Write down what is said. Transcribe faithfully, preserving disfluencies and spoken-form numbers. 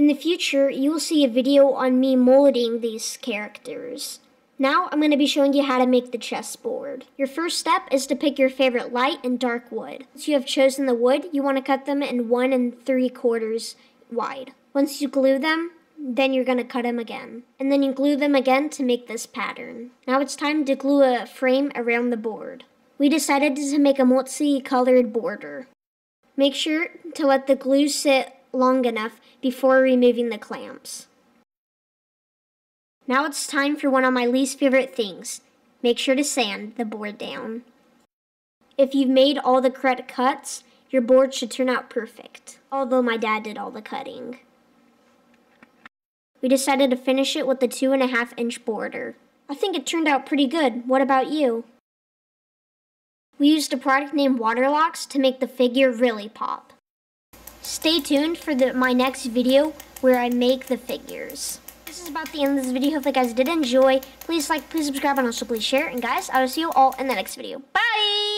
In the future, you will see a video on me molding these characters. Now, I'm going to be showing you how to make the chessboard. Your first step is to pick your favorite light and dark wood. Once you have chosen the wood, you want to cut them in one and three quarters wide. Once you glue them, then you're going to cut them again. And then you glue them again to make this pattern. Now it's time to glue a frame around the board. We decided to make a multi-colored border. Make sure to let the glue sit long enough before removing the clamps. Now it's time for one of my least favorite things. Make sure to sand the board down. If you've made all the correct cuts, your board should turn out perfect. Although my dad did all the cutting. We decided to finish it with the two and a half inch border. I think it turned out pretty good. What about you? We used a product named Waterlox to make the figure really pop. Stay tuned for the, my next video where I make the figures. This is about the end of this video. Hope you guys did enjoy. Please like, please subscribe, and also please share. And guys, I will see you all in the next video. Bye!